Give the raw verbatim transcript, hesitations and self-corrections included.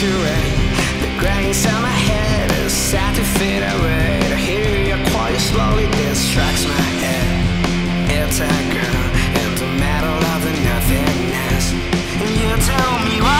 to it. The grain inside my head is sad to fade away. To hear your quiet slowly distracts my head. It's a girl in the middle of the nothingness, and you tell me why.